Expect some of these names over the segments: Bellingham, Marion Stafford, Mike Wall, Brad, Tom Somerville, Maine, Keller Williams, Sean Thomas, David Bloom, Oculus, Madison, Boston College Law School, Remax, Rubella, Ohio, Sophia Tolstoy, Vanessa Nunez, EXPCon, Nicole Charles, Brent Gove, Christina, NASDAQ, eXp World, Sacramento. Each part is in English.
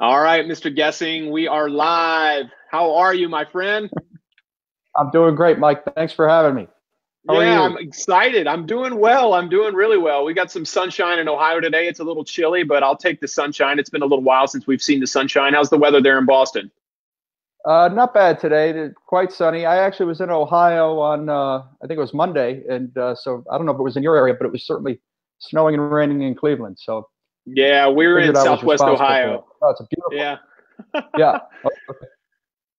All right, Mr. Gesing, we are live. How are you, my friend? I'm doing great, Mike. Thanks for having me. How are you? I'm excited. I'm doing well. I'm doing really well. We got some sunshine in Ohio today. It's a little chilly, but I'll take the sunshine. It's been a little while since we've seen the sunshine. How's the weather there in Boston? Not bad today. It's quite sunny. I actually was in Ohio on, I think it was Monday. And so I don't know if it was in your area, but it was certainly snowing and raining in Cleveland. So yeah, we're in Southwest Ohio. Oh, it's beautiful. Yeah. Yeah. Oh, okay.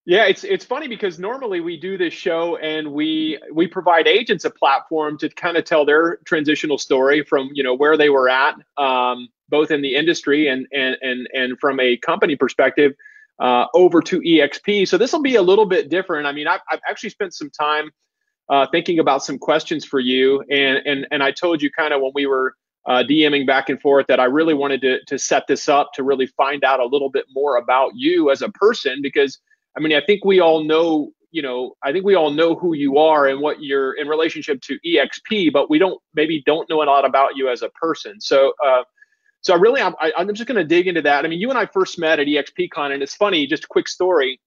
Yeah, it's funny because normally we do this show and we provide agents a platform to kind of tell their transitional story from, you know, where they were at, both in the industry and from a company perspective, over to EXP. So this will be a little bit different. I mean, I've actually spent some time thinking about some questions for you, and I told you kind of when we were DMing back and forth that I really wanted to set this up to really find out a little bit more about you as a person, because I mean, I think we all know, you know, I think we all know who you are and what you're in relationship to EXP, but we maybe don't know a lot about you as a person. So, so I'm just going to dig into that. I mean, you and I first met at EXPCon, and it's funny, just a quick story,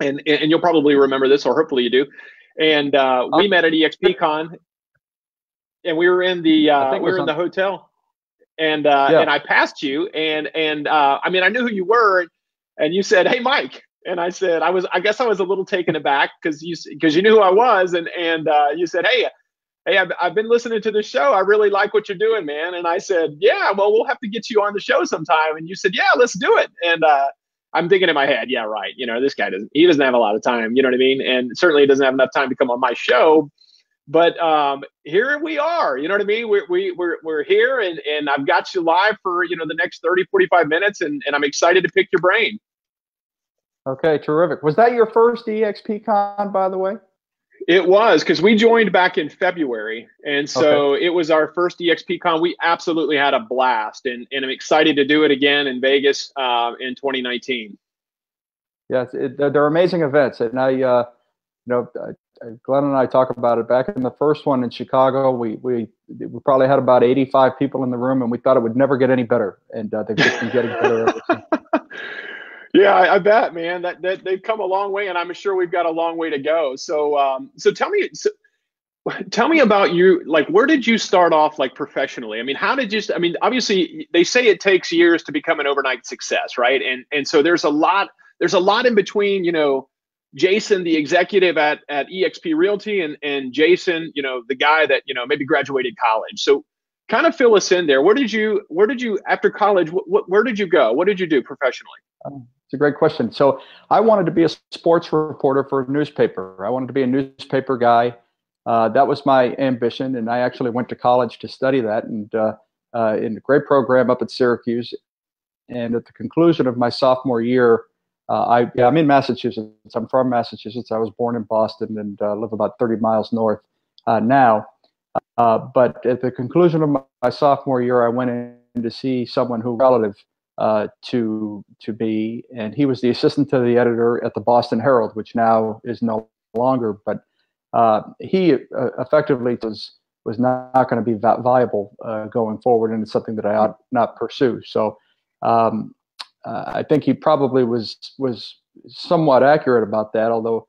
and you'll probably remember this, or hopefully you do. And we met at EXPCon, and we were in the the hotel, and I passed you, and I mean, I knew who you were, and you said, "Hey, Mike." And I said, I guess I was a little taken aback because you knew who I was. And you said, hey, I've been listening to this show. I really like what you're doing, man. And I said, yeah, well, we'll have to get you on the show sometime. And you said, yeah, let's do it. And I'm thinking in my head, yeah, right. You know, this guy doesn't have a lot of time. You know what I mean? And certainly he doesn't have enough time to come on my show. But here we are. You know what I mean? We're here, and I've got you live for, you know, the next 30, 45 minutes. And I'm excited to pick your brain. Okay, terrific. Was that your first EXPCon, by the way? It was, because we joined back in February, and so okay. It was our first EXPCon. We absolutely had a blast, and I'm excited to do it again in Vegas in 2019. Yes, they're amazing events, and Glenn and I talk about it. Back in the first one in Chicago, we probably had about 85 people in the room, and we thought it would never get any better, and they've just been getting better ever since. Yeah, I bet, man, that they've come a long way, and I'm sure we've got a long way to go. So, tell me about you. Like, where did you start off, like, professionally? I mean, how did you? I mean, obviously, they say it takes years to become an overnight success, right? And so there's a lot in between, you know, Jason, the executive at eXp Realty, and Jason, you know, the guy that, you know, maybe graduated college. So, kind of fill us in there. Where did you after college? Where did you go? What did you do professionally? It's a great question. So I wanted to be a sports reporter for a newspaper. I wanted to be a newspaper guy. That was my ambition, and I actually went to college to study that, and in a great program up at Syracuse. And at the conclusion of my sophomore year, I'm in Massachusetts. I'm from Massachusetts. I was born in Boston and live about 30 miles north now. But at the conclusion of my sophomore year, I went in to see someone who relative to be, and he was the assistant to the editor at the Boston Herald, which now is no longer, but he effectively was not going to be viable going forward, and it's something that I ought not pursue. So I think he probably was somewhat accurate about that, although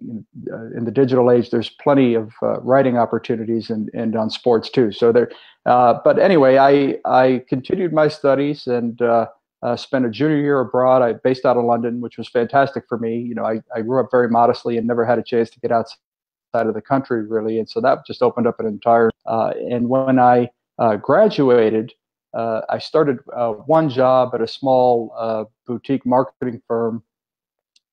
in the digital age, there's plenty of writing opportunities and on sports too. So there, but anyway, I continued my studies and spent a junior year abroad. I based out of London, which was fantastic for me. You know, I grew up very modestly and never had a chance to get outside of the country really, and so that just opened up an entire. And when I graduated, I started one job at a small boutique marketing firm.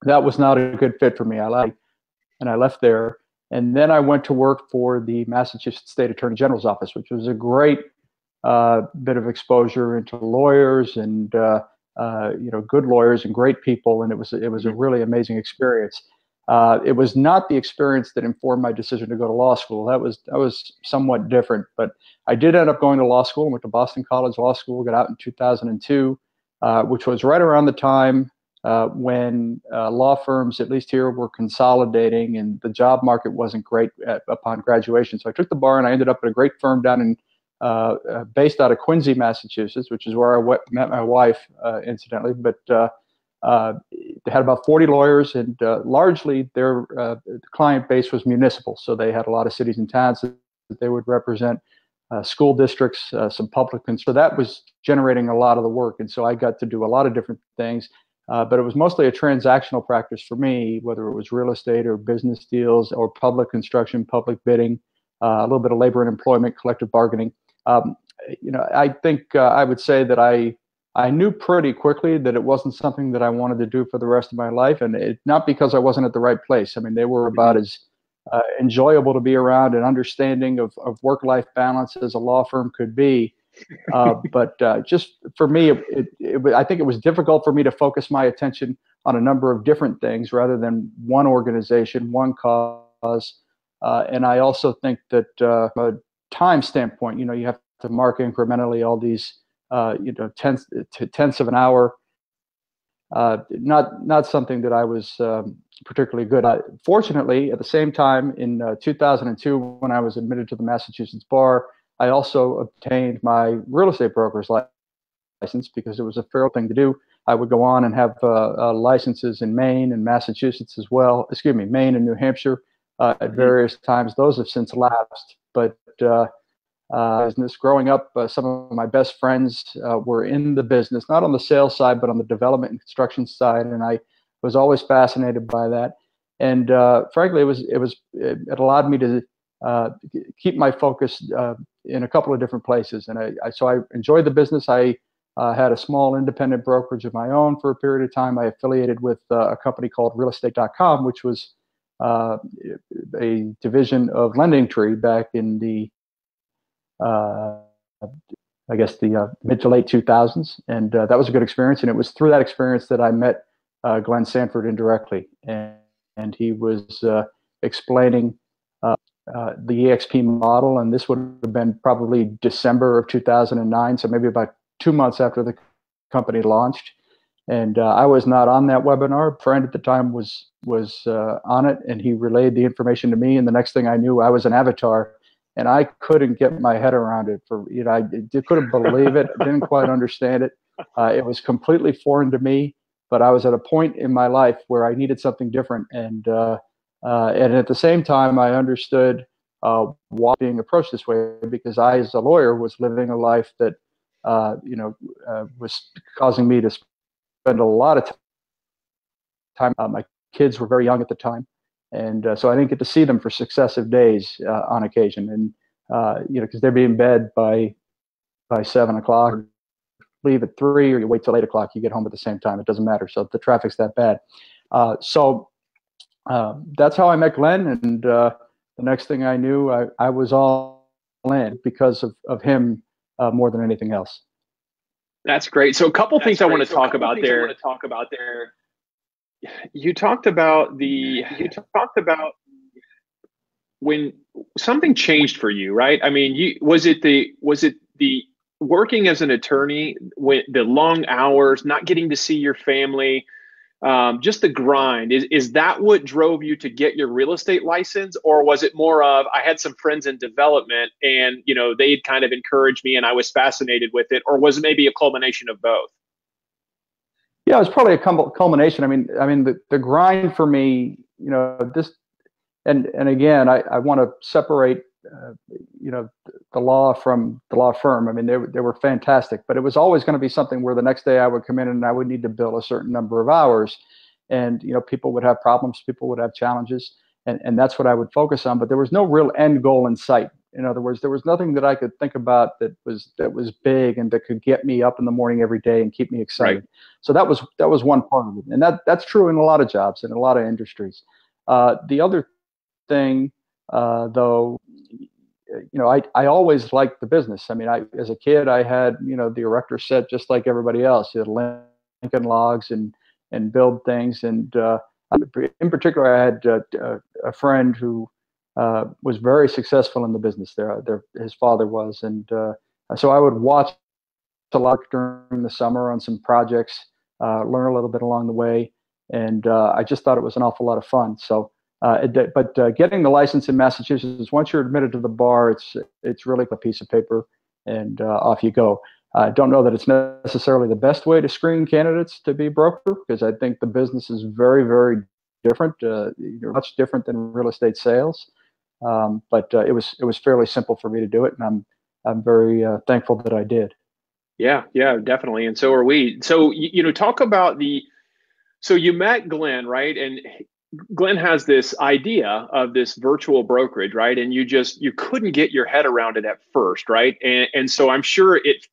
That was not a good fit for me. I left there. And then I went to work for the Massachusetts State Attorney General's Office, which was a great bit of exposure into lawyers and you know, good lawyers and great people. And it was a really amazing experience. It was not the experience that informed my decision to go to law school. That was somewhat different. But I did end up going to law school. I went to Boston College Law School. Got out in 2002, which was right around the time when law firms, at least here, were consolidating, and the job market wasn't great upon graduation. So I took the bar, and I ended up at a great firm down in based out of Quincy, Massachusetts, which is where I met my wife, incidentally, but they had about 40 lawyers, and largely their client base was municipal. So they had a lot of cities and towns that they would represent, school districts, some public, and so that was generating a lot of the work. And so I got to do a lot of different things, but it was mostly a transactional practice for me, whether it was real estate or business deals or public construction, public bidding, a little bit of labor and employment, collective bargaining. You know, I think I would say that I knew pretty quickly that it wasn't something that I wanted to do for the rest of my life, and it, not because I wasn't at the right place. I mean, they were about as enjoyable to be around and understanding of work-life balance as a law firm could be. But just for me, I think it was difficult for me to focus my attention on a number of different things rather than one organization, one cause. And I also think that from a time standpoint, you know, you have to mark incrementally all these you know, tenths of an hour. Not something that I was particularly good at. Fortunately, at the same time, in 2002, when I was admitted to the Massachusetts bar, I also obtained my real estate broker's license because it was a fair thing to do. I would go on and have licenses in Maine and Massachusetts as well. Excuse me, Maine and New Hampshire at various times. Those have since lapsed, but business. Growing up, some of my best friends were in the business, not on the sales side, but on the development and construction side, and I was always fascinated by that. And frankly, it allowed me to keep my focus in a couple of different places. And so I enjoyed the business. I had a small independent brokerage of my own for a period of time. I affiliated with a company called RealEstate.com, which was a division of LendingTree back in the I guess the mid to late 2000s, and that was a good experience. And it was through that experience that I met Glenn Sanford indirectly, and he was explaining the EXP model, and this would have been probably December of 2009, so maybe about 2 months after the company launched. And I was not on that webinar. A friend at the time was on it, and he relayed the information to me, and the next thing I knew, I was an avatar. And I couldn't get my head around it. For, you know, I couldn't believe it. I didn't quite understand it. It was completely foreign to me. But I was at a point in my life where I needed something different, and at the same time, I understood why being approached this way, because I, as a lawyer, was living a life that you know was causing me to spend a lot of time. My kids were very young at the time. And so I didn't get to see them for successive days on occasion, and you know, because they'd be in bed by 7 o'clock, leave at 3, or you wait till 8 o'clock. You get home at the same time. It doesn't matter. So the traffic's that bad. So that's how I met Glenn, and the next thing I knew, I was all in because of him more than anything else. That's great. So a couple things I want to talk about there. You talked about when something changed for you, right? I mean, was it the working as an attorney, with the long hours, not getting to see your family, just the grind? Is that what drove you to get your real estate license, or was it more of, I had some friends in development and, you know, they'd kind of encouraged me and I was fascinated with it, or was it maybe a culmination of both? Yeah, it's probably a culmination. I mean, the grind for me, you know, this, and again, I want to separate, you know, the law from the law firm. I mean, they were fantastic, but it was always going to be something where the next day I would come in and I would need to bill a certain number of hours, and you know, people would have problems, people would have challenges, and that's what I would focus on. But there was no real end goal in sight. In other words, there was nothing that I could think about that was big and that could get me up in the morning every day and keep me excited. Right. So that was one part of it, and that's true in a lot of jobs and a lot of industries. The other thing, though, you know, I always liked the business. I mean, as a kid, I had, you know, the erector set just like everybody else. You had Lincoln logs and build things, and in particular, I had a friend who was very successful in the business there. His father was, and so I would watch a lot during the summer on some projects, learn a little bit along the way, and I just thought it was an awful lot of fun. So, but getting the license in Massachusetts, once you're admitted to the bar, it's really a piece of paper, and off you go. I don't know that it's necessarily the best way to screen candidates to be broker, because I think the business is very, very different, much different than real estate sales. But it was fairly simple for me to do it, and I'm very thankful that I did. Yeah, definitely. And so are we. So, talk about so you met Glenn, right? And Glenn has this idea of this virtual brokerage, right? And you couldn't get your head around it at first, right? And so I'm sure it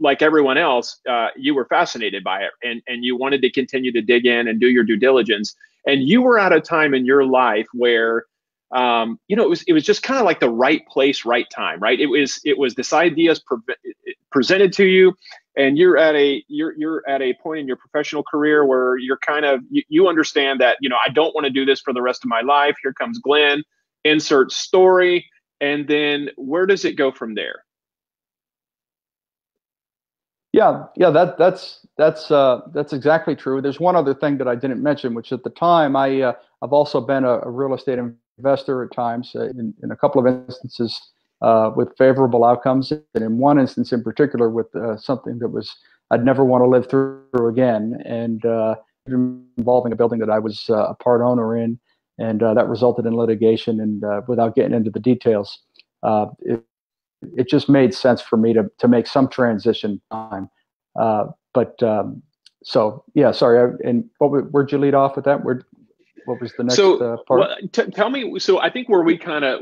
like everyone else, you were fascinated by it, and you wanted to continue to dig in and do your due diligence. And you were at a time in your life where, it was just kind of like the right place, right time, right? It was this idea presented to you, and you're at a point in your professional career where you're kind of, you understand that, I don't want to do this for the rest of my life. Here comes Glenn, insert story. And then where does it go from there? Yeah, that's exactly true. There's one other thing that I didn't mention, which at the time I've also been a real estate investor at times, in a couple of instances with favorable outcomes, and in one instance in particular with something that I'd never want to live through again, and involving a building that I was a part owner in, and that resulted in litigation. And without getting into the details, it just made sense for me to make some transition time. So yeah, sorry. And where'd you lead off with that? What was the next part? Well, tell me. So I think where we kind of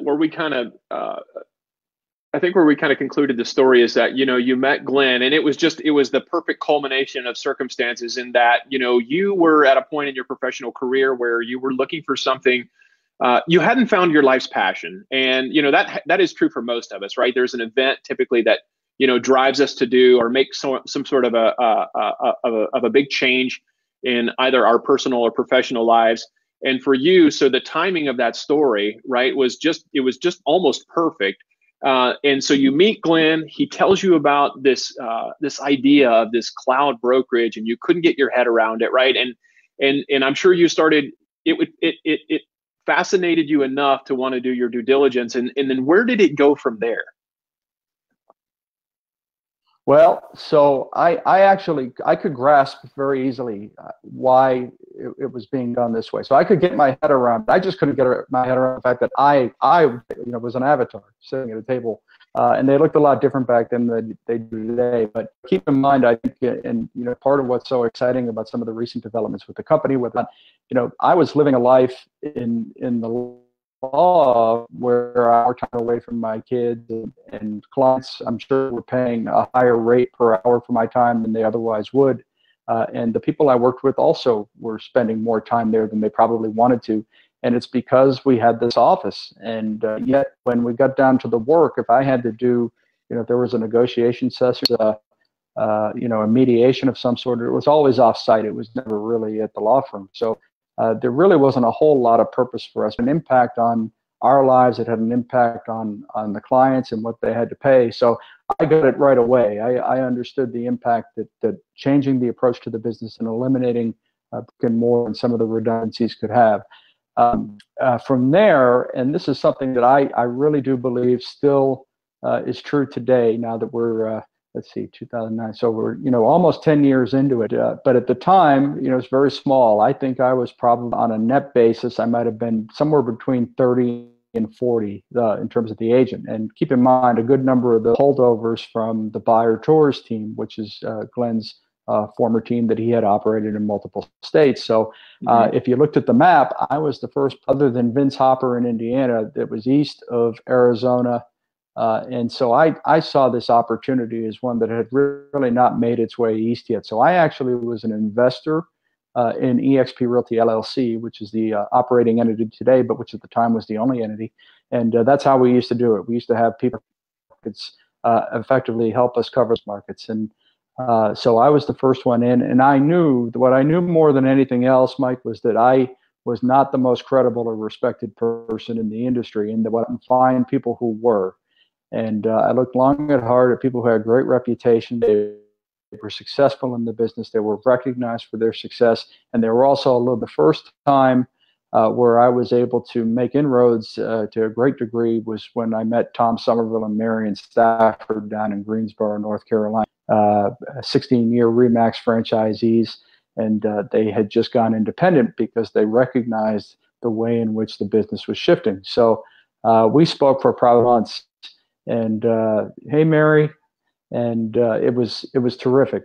concluded the story is that, you met Glenn, and it was the perfect culmination of circumstances in that, you were at a point in your professional career where you were looking for something. You hadn't found your life's passion. And, that is true for most of us, right? There's an event typically that, drives us to do or make some sort of a big change in either our personal or professional lives. And for you, so the timing of that story, right, was just almost perfect. And so you meet Glenn. He tells you about this idea of this cloud brokerage, and you couldn't get your head around it, right? And I'm sure you started. It fascinated you enough to want to do your due diligence. And then where did it go from there? Well, so I could grasp very easily why it was being done this way. So I could get my head around. I just couldn't get my head around the fact that I was an avatar sitting at a table, and they looked a lot different back then than they do today. But keep in mind, I think, and part of what's so exciting about some of the recent developments with the company, I was living a life in the law where I worked away from my kids and clients. I'm sure were paying a higher rate per hour for my time than they otherwise would. And the people I worked with also were spending more time there than they probably wanted to. And it's because we had this office. And yet when we got down to the work, if I had to do, if there was a negotiation session, a mediation of some sort, it was always off-site. It was never really at the law firm. So there really wasn't a whole lot of purpose for us. An impact on our lives. It had an impact on the clients and what they had to pay. So I got it right away. I understood the impact that changing the approach to the business and eliminating more and some of the redundancies could have. From there, and this is something that I really do believe still is true today. Now that we're 2009. So we're, almost 10 years into it. But at the time, it's very small. I think I was probably on a net basis, I might've been somewhere between 30 and 40 in terms of the agent. And keep in mind, a good number of the holdovers from the buyer tours team, which is Glenn's former team that he had operated in multiple states. So if you looked at the map, I was the first, other than Vince Hopper in Indiana, that was east of Arizona. And so I saw this opportunity as one that had really not made its way east yet. So I actually was an investor in EXP Realty LLC, which is the operating entity today, but which at the time was the only entity. And that's how we used to do it. We used to have people effectively help us cover markets. And so I was the first one in. And I knew what I knew more than anything else, Mike, was that I was not the most credible or respected person in the industry, and that I would find people who were. And I looked long and hard at people who had great reputation. They were successful in the business. They were recognized for their success. And they were also the first time Where I was able to make inroads to a great degree was when I met Tom Somerville and Marion Stafford down in Greensboro, North Carolina, 16-year Remax franchisees. And they had just gone independent because they recognized the way in which the business was shifting. So we spoke for probably months. And hey, Mary. And it was terrific.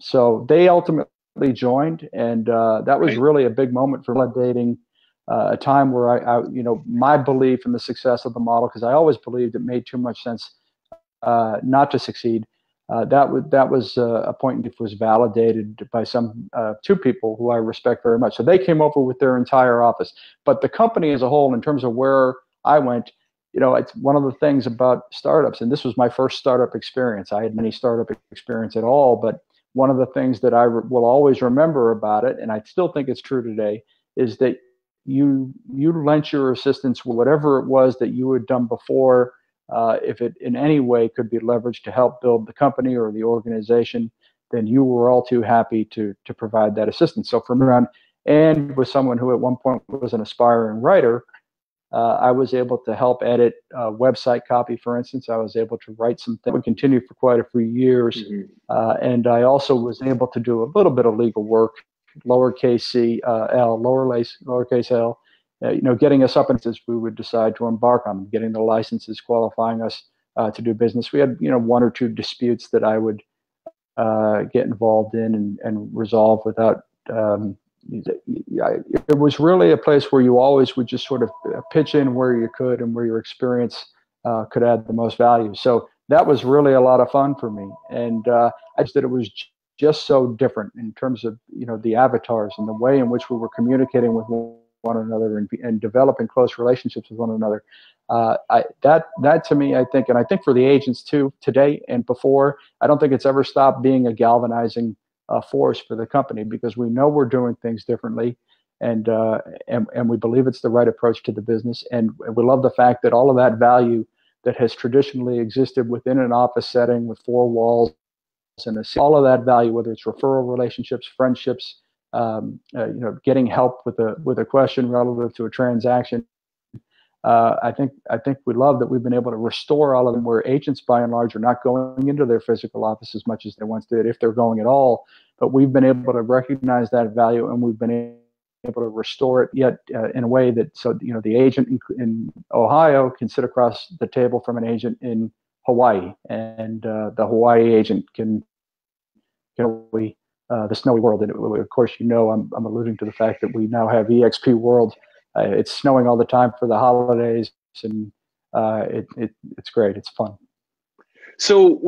So they ultimately joined. And that was really a big moment for validating. A time where I, you know, my belief in the success of the model, because I always believed it made too much sense not to succeed. That was a point that was validated by two people who I respect very much. So they came over with their entire office, but the company as a whole, in terms of where I went, you know, it's one of the things about startups, and this was my first startup experience. I had many startup experience at all, but one of the things that I will always remember about it, and I still think it's true today, is that you lent your assistance with whatever it was that you had done before, if it in any way could be leveraged to help build the company or the organization, then you were all too happy to provide that assistance. So from around, and with someone who at one point was an aspiring writer, I was able to help edit website copy, for instance. I was able to write some things. We continued for quite a few years, and I also was able to do a little bit of legal work, lowercase l, you know, getting us up into this, we would decide to embark on getting the licenses, qualifying us to do business. We had, you know, one or two disputes that I would get involved in and resolve without, it was really a place where you always would just sort of pitch in where you could and where your experience could add the most value. So that was really a lot of fun for me. And I just that it was just so different in terms of, you know, the avatars and the way in which we were communicating with one another and developing close relationships with one another. That to me, I think, and I think for the agents too, today and before, I don't think it's ever stopped being a galvanizing force for the company, because we know we're doing things differently, and we believe it's the right approach to the business. And we love the fact that all of that value that has traditionally existed within an office setting with four walls, and all of that value, whether it's referral relationships, friendships, you know, getting help with a question relative to a transaction. I think we love that we've been able to restore all of them, where agents by and large are not going into their physical office as much as they once did, if they're going at all. But we've been able to recognize that value, and we've been able to restore it yet in a way that, so, you know, the agent in Ohio can sit across the table from an agent in Hawaii, and the Hawaii agent can we the snowy world. And of course, you know, I'm alluding to the fact that we now have eXp World. It's snowing all the time for the holidays, and it's great. It's fun. So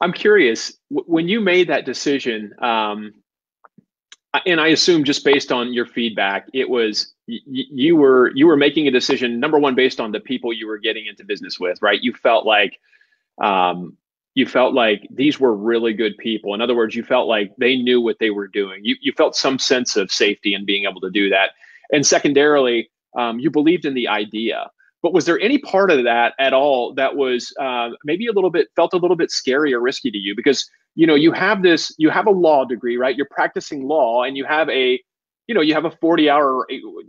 I'm curious, when you made that decision, and I assume just based on your feedback, it was you were making a decision, number one, based on the people you were getting into business with, right? You felt like these were really good people. In other words, you felt like they knew what they were doing. You felt some sense of safety in being able to do that. And secondarily, you believed in the idea. But was there any part of that at all that was maybe felt a little bit scary or risky to you? Because, you know, you have a law degree, right? You're practicing law, and you have a, you know, you have a 40-hour,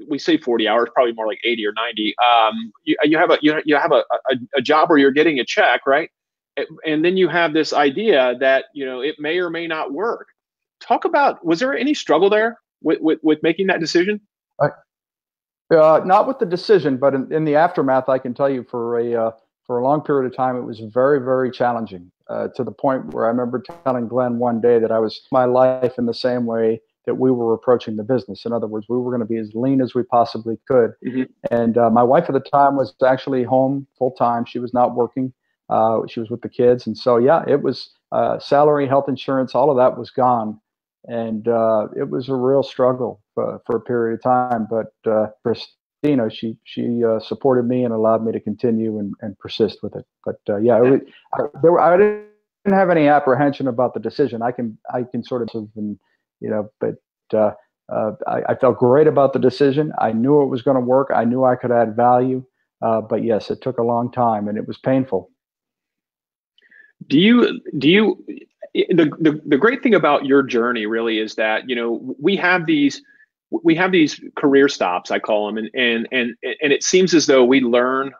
we say 40 hours, probably more like 80 or 90. You have a job where you're getting a check, right? And then you have this idea that, you know, it may or may not work. Talk about, was there any struggle there with making that decision? Not with the decision, but in the aftermath, I can tell you for a long period of time, it was very, very challenging to the point where I remember telling Glenn one day that I was my life in the same way that we were approaching the business. In other words, we were going to be as lean as we possibly could. And my wife at the time was actually home full time. She was not working. She was with the kids. And so, yeah, it was salary, health insurance, all of that was gone. And it was a real struggle for a period of time. But Christina, she supported me and allowed me to continue and persist with it. But yeah, I didn't have any apprehension about the decision. I can sort of, you know, but I felt great about the decision. I knew it was going to work. I knew I could add value. But yes, it took a long time, and it was painful. The great thing about your journey really is that, you know, we have these we have these career stops, I call them, and it seems as though we learn,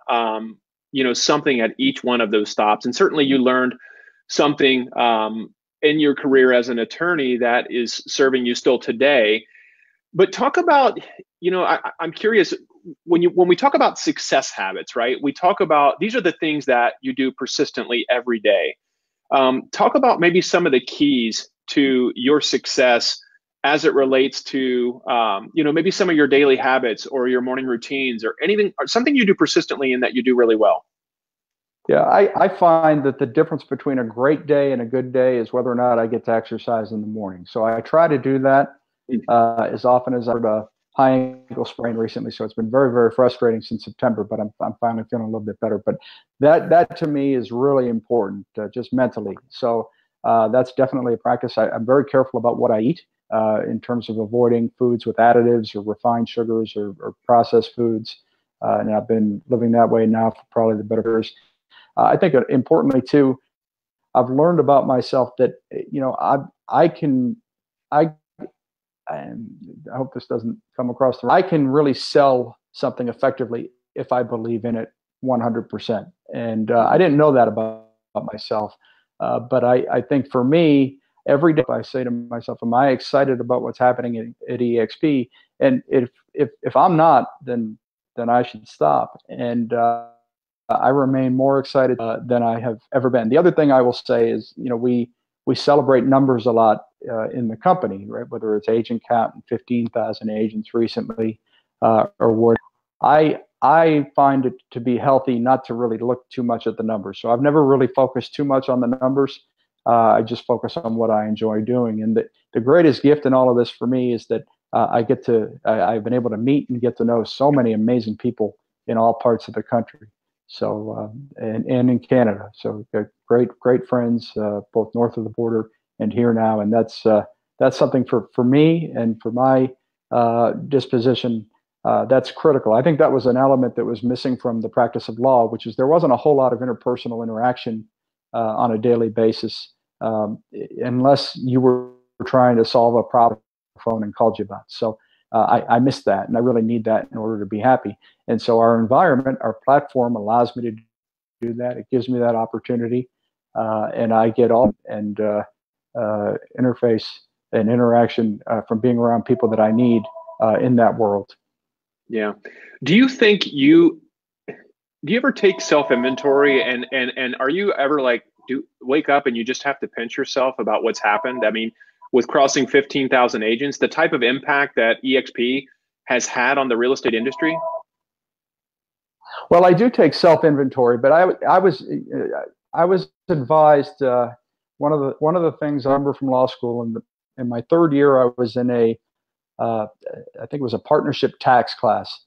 you know, something at each one of those stops. And certainly you learned something in your career as an attorney that is serving you still today. But talk about, you know, I'm curious, when we talk about success habits, right? We talk about, these are the things that you do persistently every day. Talk about maybe some of the keys to your success as it relates to, you know, maybe some of your daily habits or your morning routines or anything, or something you do persistently and that you do really well. Yeah, I find that the difference between a great day and a good day is whether or not I get to exercise in the morning. So I try to do that as often as I have a high ankle sprain recently. So it's been very, very frustrating since September, but I'm finally feeling a little bit better. But that to me is really important, just mentally. So that's definitely a practice. I'm very careful about what I eat. In terms of avoiding foods with additives or refined sugars or processed foods. And I've been living that way now for probably the better years. I think importantly too, I've learned about myself that, you know, I hope this doesn't come across, I can really sell something effectively if I believe in it 100%. And I didn't know that about myself. But I think for me, every day I say to myself, am I excited about what's happening at EXP? And if I'm not, then I should stop. And I remain more excited than I have ever been. The other thing I will say is, you know, we celebrate numbers a lot in the company, right? Whether it's agent count and 15,000 agents recently or what. I find it to be healthy not to really look too much at the numbers. So I've never really focused too much on the numbers. I just focus on what I enjoy doing. And the greatest gift in all of this for me is that I've been able to meet and get to know so many amazing people in all parts of the country. So, and in Canada. So great friends, both north of the border and here now. And that's something for me and for my disposition, that's critical. I think that was an element that was missing from the practice of law, which is there wasn't a whole lot of interpersonal interaction on a daily basis, unless you were trying to solve a problem on the phone and called you about. So I missed that, and I really need that in order to be happy. And so our environment, our platform allows me to do that. It gives me that opportunity, and I get all and interface and interaction from being around people that I need in that world. Yeah. Do you think do you ever take self-inventory and are you ever like, wake up and you just have to pinch yourself about what's happened? I mean, with crossing 15,000 agents, the type of impact that EXP has had on the real estate industry? Well, I do take self-inventory, but I was advised one of the things I remember from law school in my third year, I was in a I think it was a partnership tax class.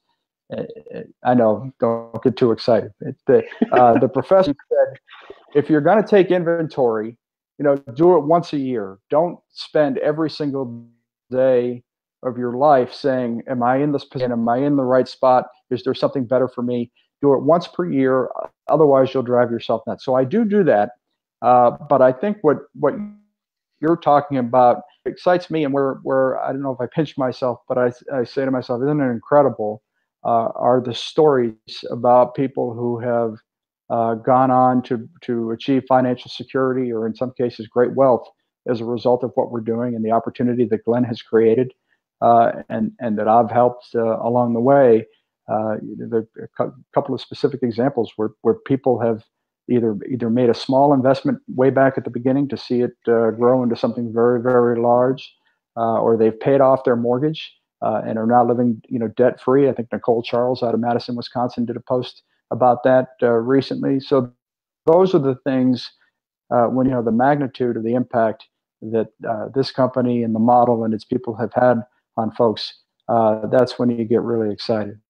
I know, don't get too excited. The professor said, if you're going to take inventory, you know, do it once a year. Don't spend every single day of your life saying, am I in this position? Am I in the right spot? Is there something better for me? Do it once per year. Otherwise, you'll drive yourself nuts. So I do that. But I think what you're talking about excites me, and where I don't know if I pinch myself, but I say to myself, isn't it incredible? Are the stories about people who have gone on to achieve financial security or in some cases great wealth as a result of what we're doing and the opportunity that Glenn has created and that I've helped along the way. There are a couple of specific examples where people have either made a small investment way back at the beginning to see it grow into something very, very large, or they've paid off their mortgage. And are now living, you know, debt-free. I think Nicole Charles out of Madison, Wisconsin, did a post about that recently. So those are the things when you know the magnitude of the impact that this company and the model and its people have had on folks. That's when you get really excited.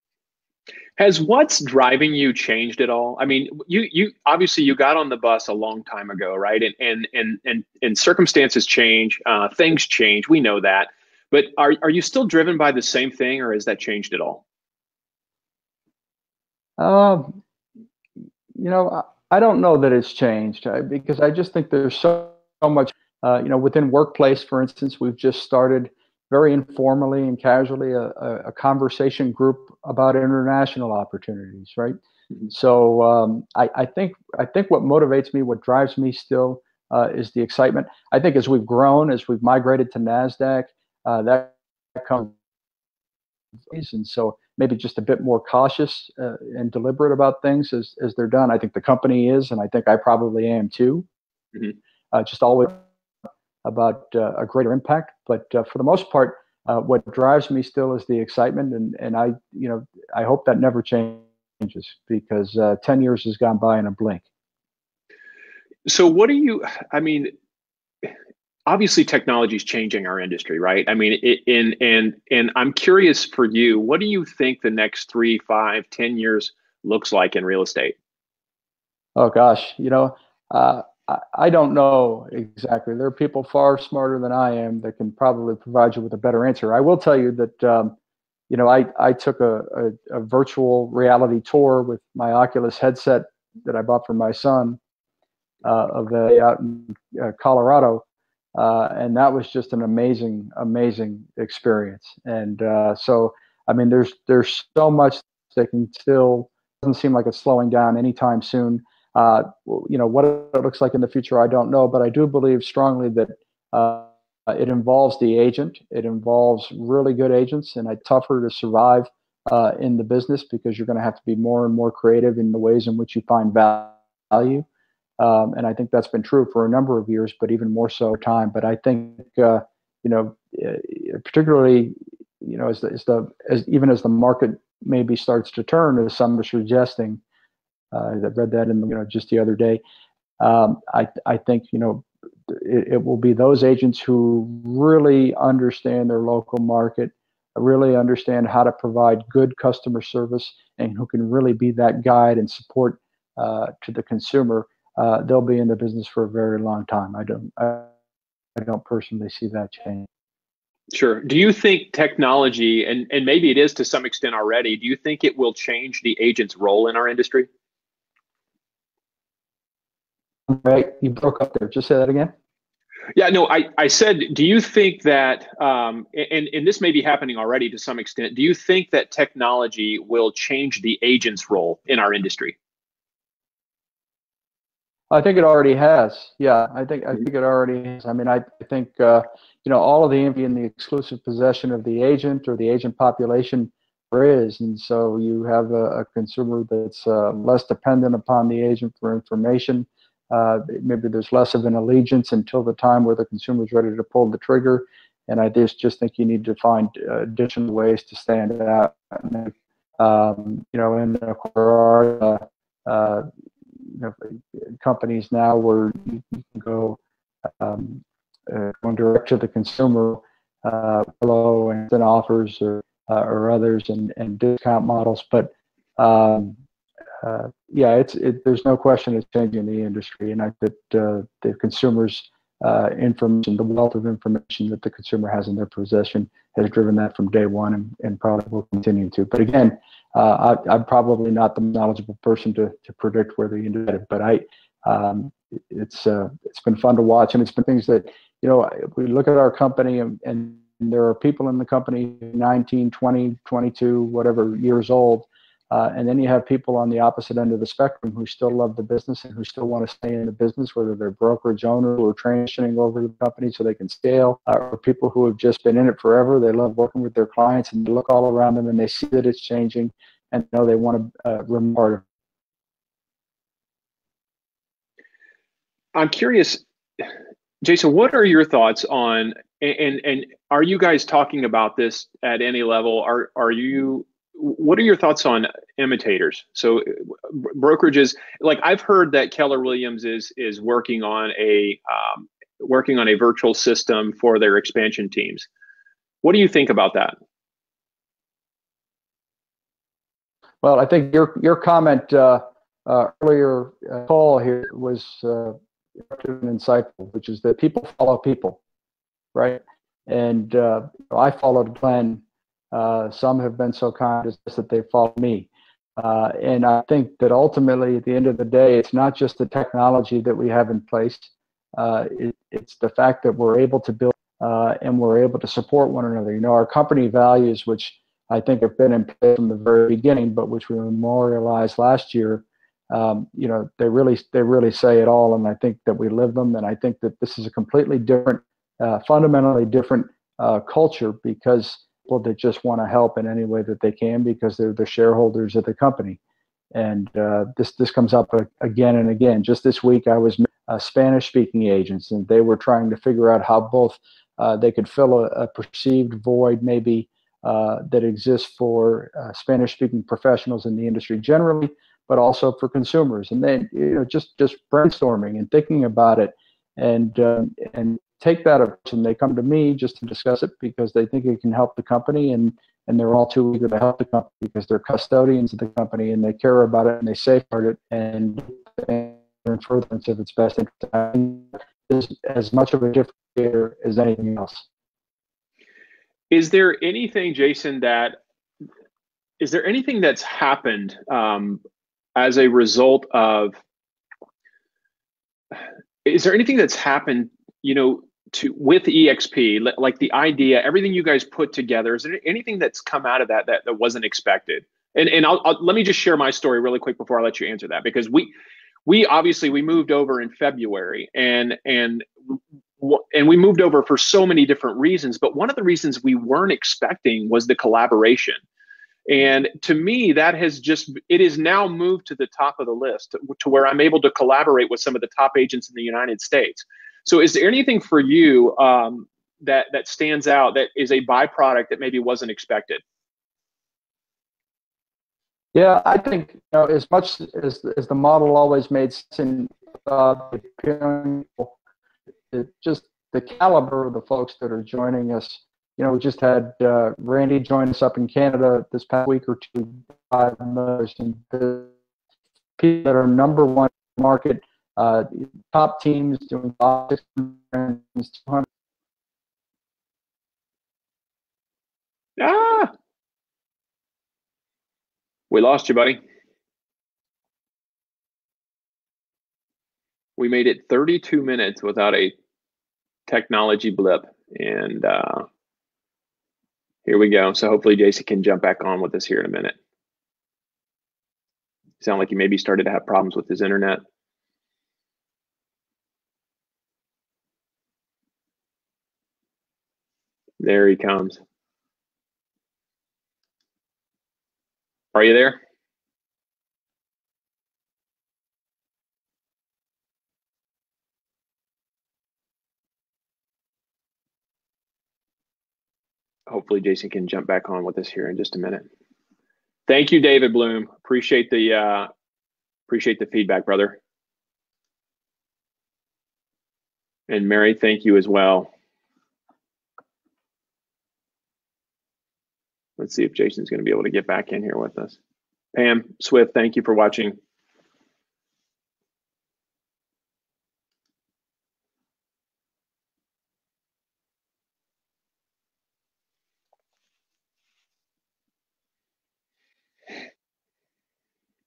Has what's driving you changed at all? I mean, you obviously you got on the bus a long time ago, right? And circumstances change, things change. We know that. But are you still driven by the same thing, or has that changed at all? You know, I don't know that it's changed because I just think there's so much, you know, within workplace, for instance, we've just started very informally and casually a conversation group about international opportunities, right? So I think what motivates me, what drives me still is the excitement. I think as we've grown, as we've migrated to NASDAQ, that comes, and so maybe just a bit more cautious and deliberate about things as they're done. I think the company is, and I think I probably am too. Mm-hmm. Just always about a greater impact, but for the most part, what drives me still is the excitement, and I, you know, I hope that never changes. Because 10 years has gone by in a blink. So what do you, I mean, obviously technology is changing our industry, right? I mean, and I'm curious for you, what do you think the next 3, 5, 10 years looks like in real estate? Oh gosh, you know, I don't know exactly. There are people far smarter than I am that can probably provide you with a better answer. I will tell you that, you know, I took a virtual reality tour with my Oculus headset that I bought for my son of out in Colorado, and that was just an amazing, amazing experience. And so, I mean, there's so much that can still, doesn't seem like it's slowing down anytime soon. You know, what it looks like in the future, I don't know, but I do believe strongly that it involves the agent. It involves really good agents, and it's tougher to survive in the business because you're going to have to be more and more creative in the ways in which you find value. And I think that's been true for a number of years, but even more so time. But I think you know, particularly, you know, as the market maybe starts to turn, as some are suggesting, I read that in the, you know, just the other day. I think, you know, it will be those agents who really understand their local market, really understand how to provide good customer service, and who can really be that guide and support to the consumer. They'll be in the business for a very long time. I don't personally see that change. Sure. Do you think technology, and maybe it is to some extent already, do you think it will change the agent's role in our industry? Right, you broke up there. Just say that again. Yeah, no, I said, do you think that, and this may be happening already to some extent, do you think that technology will change the agent's role in our industry? I think it already has. Yeah, I think it already has. I mean, I think, you know, all of the envy and the exclusive possession of the agent or the agent population there is, and so you have a consumer that's less dependent upon the agent for information. Maybe there's less of an allegiance until the time where the consumer is ready to pull the trigger. And I just think you need to find additional ways to stand out. And, you know, and there are you know, companies now where you can go direct to the consumer, below and then offers or others and discount models. But yeah, there's no question it's changing the industry, and I think that the consumer's information, the wealth of information that the consumer has in their possession, has driven that from day one, and probably will continue to. But again, I'm probably not the knowledgeable person to predict where the industry is headed. But it's been fun to watch, and it's been things that, you know, we look at our company, and there are people in the company 19, 20, 22, whatever years old. And then you have people on the opposite end of the spectrum who still love the business and who still want to stay in the business, whether they're brokerage owners or transitioning over to the company so they can scale, or people who have just been in it forever. They love working with their clients, and they look all around them and they see that it's changing, and know they want to remain part of it. I'm curious, Jason, what are your thoughts on, and are you guys talking about this at any level? Are you... What are your thoughts on imitators? So brokerages, like I've heard that Keller Williams is working on a virtual system for their expansion teams. What do you think about that? Well, I think your comment earlier, Paul, here was insightful, which is that people follow people, right? And I followed Glenn. Some have been so kind as that they follow me. And I think that ultimately, at the end of the day, it's not just the technology that we have in place. It's the fact that we're able to build and we're able to support one another. You know, our company values, which I think have been in place from the very beginning, but which we memorialized last year, you know, they really say it all, and I think that we live them. And I think that this is a completely different, fundamentally different culture, because people that just want to help in any way that they can because they're the shareholders of the company. And this comes up again and again. Just this week, I was Spanish-speaking agents, and they were trying to figure out how both they could fill a perceived void, maybe, that exists for Spanish-speaking professionals in the industry generally, but also for consumers. And then, you know, just brainstorming and thinking about it, and take that approach. And they come to me just to discuss it because they think it can help the company, and they're all too eager to help the company because they're custodians of the company and they care about it and they safeguard it and in furtherance of its best interest. It's as much of a differentiator as anything else. Is there anything, Jason, that's happened as a result of? Is there anything that's happened, you know, with EXP, like the idea, everything you guys put together? Is there anything that's come out of that wasn't expected? And let me just share my story really quick before I let you answer that, because we moved over in February, and we moved over for so many different reasons. But one of the reasons we weren't expecting was the collaboration. And to me, it is now moved to the top of the list, to where I'm able to collaborate with some of the top agents in the United States. So is there anything for you that stands out that is a byproduct that maybe wasn't expected? Yeah, I think, you know, as much as the model always made sense, and just the caliber of the folks that are joining us. You know, we just had Randy join us up in Canada this past week or two. People that are number one market, top teams doing 600. Ah, we lost you, buddy. We made it 32 minutes without a technology blip, and here we go. So hopefully Jason can jump back on with us here in a minute. Sound like he maybe started to have problems with his internet. There he comes. Are you there? Hopefully Jason can jump back on with us here in just a minute. Thank you, David Bloom. Appreciate the feedback, brother. And Mary, thank you as well. Let's see if Jason's going to be able to get back in here with us. Pam Swift, thank you for watching.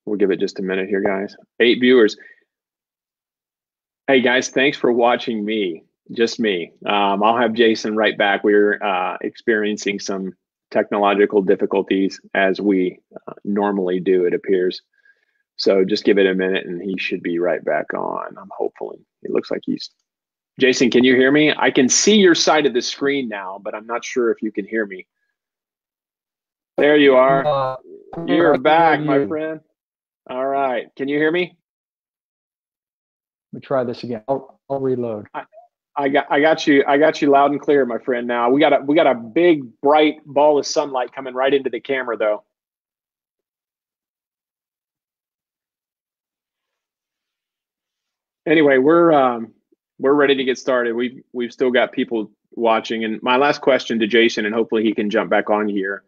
We'll give it just a minute here, guys. 8 viewers. Hey, guys, thanks for watching me, just me. I'll have Jason right back. We're experiencing some technological difficulties, as we normally do, it appears. So just give it a minute and he should be right back on. I'm hopeful. It looks like he's... Jason, can you hear me? I can see your side of the screen now, but I'm not sure if you can hear me. There you are. You're back, my friend. All right. Can you hear me? Let me try this again. I'll reload. I got you loud and clear, my friend. Now we got a big bright ball of sunlight coming right into the camera, though. Anyway, we're ready to get started. We've still got people watching, and my last question to Jason, and hopefully he can jump back on here,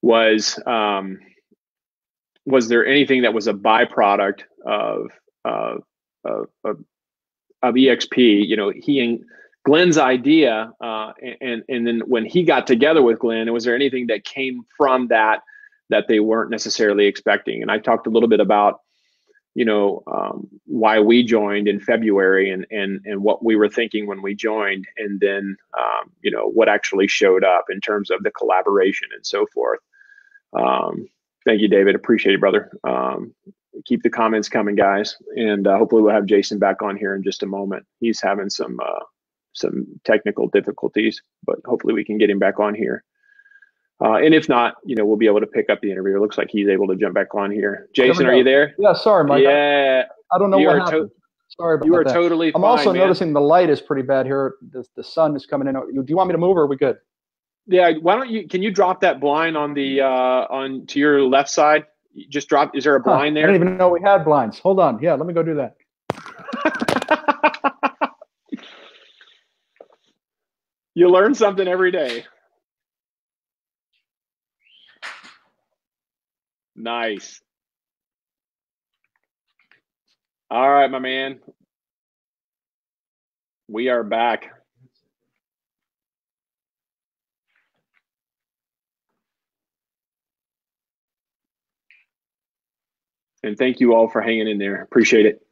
was there anything that was a byproduct of EXP? You know, he and Glenn's idea, and then when he got together with Glenn, was there anything that came from that they weren't necessarily expecting? And I talked a little bit about, you know, why we joined in February and what we were thinking when we joined, and then, you know, what actually showed up in terms of the collaboration and so forth. Thank you, David. Appreciate it, brother. Keep the comments coming, guys. And hopefully we'll have Jason back on here in just a moment. He's having some technical difficulties, but hopefully we can get him back on here. And if not, you know, we'll be able to pick up the interview. It looks like he's able to jump back on here. Jason, are you there? Yeah, sorry, Mike. Yeah. I don't know what happened. Sorry about that. You are totally fine, man. I'm also noticing the light is pretty bad here. The sun is coming in. Do you want me to move or are we good? Yeah, why don't you, can you drop that blind on the, on to your left side? Just drop, is there a blind there? I didn't even know we had blinds. Hold on. Yeah, let me go do that. You learn something every day. Nice. All right, my man. We are back. And thank you all for hanging in there. Appreciate it.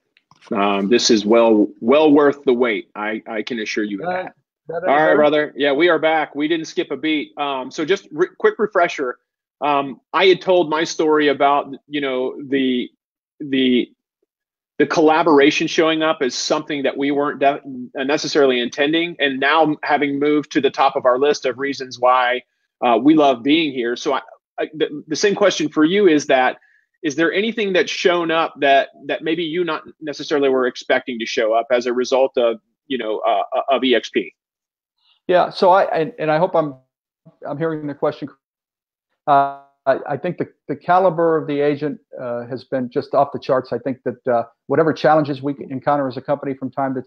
This is well worth the wait. I can assure you that. All right, brother. Yeah, we are back. We didn't skip a beat. So just quick refresher. I had told my story about, you know, the collaboration showing up as something that we weren't necessarily intending, and now having moved to the top of our list of reasons why we love being here. So the same question for you is that, is there anything that's shown up that maybe you not necessarily were expecting to show up as a result of, you know, of EXP? Yeah. So I hope I'm hearing the question. I think the caliber of the agent has been just off the charts. I think that whatever challenges we encounter as a company from time to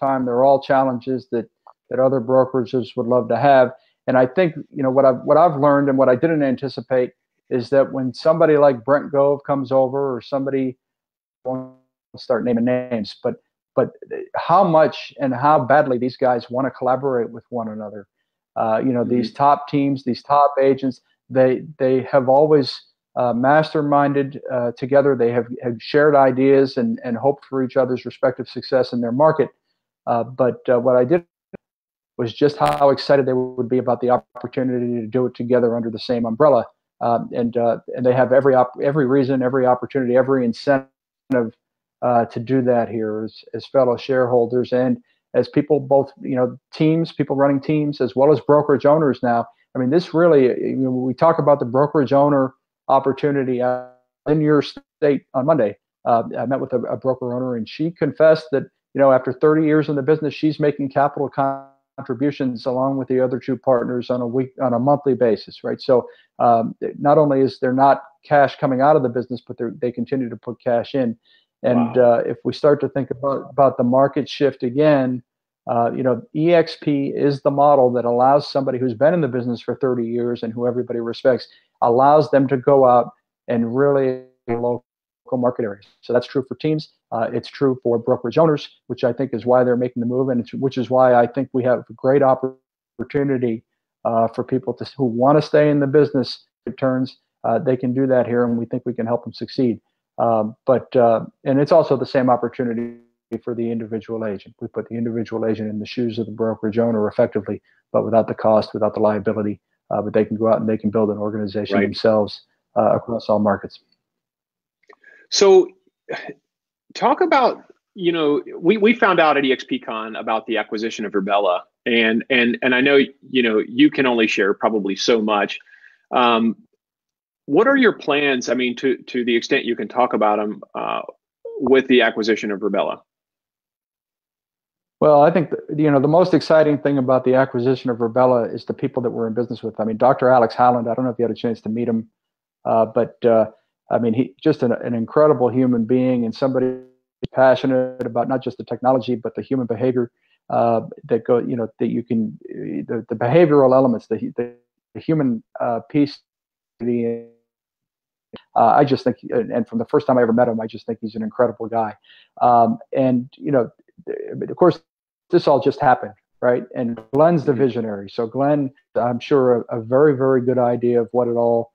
time, they're all challenges that other brokerages would love to have. And I think, you know, what I've learned and what I didn't anticipate is that when somebody like Brent Gove comes over, or somebody, I won't start naming names, but how much and how badly these guys want to collaborate with one another. You know, these top teams, these top agents, they have always masterminded together. They have shared ideas and hoped for each other's respective success in their market. But what I did was just how excited they would be about the opportunity to do it together under the same umbrella. And they have every reason, every opportunity, every incentive to do that here as fellow shareholders and as people, both, you know, teams, people running teams, as well as brokerage owners now. I mean, this really, you know, we talk about the brokerage owner opportunity in your state on Monday. I met with a broker owner, and she confessed that, you know, after 30 years in the business, she's making capital contributions along with the other two partners on a monthly basis, right? So not only is there not cash coming out of the business, but they continue to put cash in. And wow. If we start to think about the market shift again, you know, EXP is the model that allows somebody who's been in the business for 30 years and who everybody respects, allows them to go out and really local market areas. So that's true for teams. It's true for brokerage owners, which I think is why they're making the move, and which is why I think we have a great opportunity for people who want to stay in the business returns. They can do that here, and we think we can help them succeed. And it's also the same opportunity for the individual agent. We put the individual agent in the shoes of the brokerage owner effectively, but without the cost, without the liability, but they can go out and they can build an organization right. Themselves across all markets. So talk about, you know, we found out at EXPCon about the acquisition of Rubella, and I know, you know, you can only share probably so much. What are your plans? I mean, to the extent you can talk about them with the acquisition of Rubella? Well, I think you know, the most exciting thing about the acquisition of Rubella is the people that we're in business with. I mean, Dr. Alex Holland, I don't know if you had a chance to meet him, but I mean, he's just an incredible human being, and somebody passionate about not just the technology, but the human behavior that go, you know, that you can, the behavioral elements, the human piece. I just think, and from the first time I ever met him, I just think he's an incredible guy. And, you know, of course, this all just happened, right? And Glenn's the visionary. So Glenn, I'm sure, a very, very good idea of what it all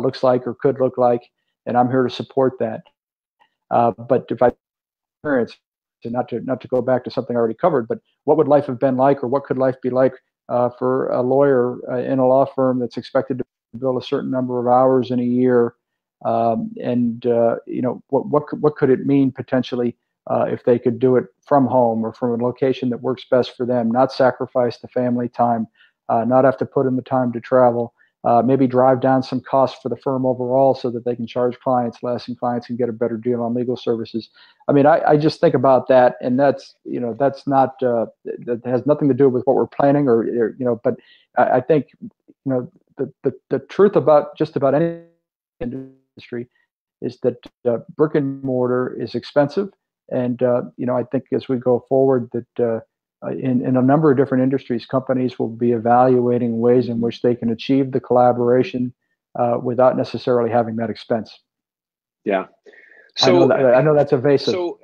looks like or could look like. And I'm here to support that. But if I experience, not to go back to something I already covered, but what would life have been like, or what could life be like for a lawyer in a law firm that's expected to bill a certain number of hours in a year? You know, what could it mean potentially if they could do it from home or from a location that works best for them, not sacrifice the family time, not have to put in the time to travel, maybe drive down some costs for the firm overall so that they can charge clients less and clients can get a better deal on legal services. I mean, I just think about that, and that's, you know, that's not, that has nothing to do with what we're planning or you know, but I think, you know, the truth about just about any industry is that brick and mortar is expensive. And, you know, I think as we go forward that in a number of different industries, companies will be evaluating ways in which they can achieve the collaboration without necessarily having that expense. Yeah. So I know that's evasive. So,